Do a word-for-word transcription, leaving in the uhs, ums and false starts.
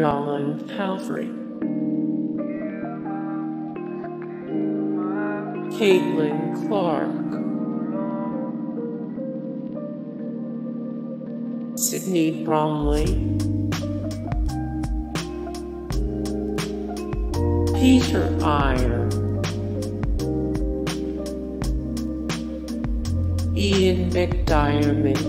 Yolande Palfrey, Caitlin Clarke, Sydney Bromley, Peter Eyre, Ian McDiarmid,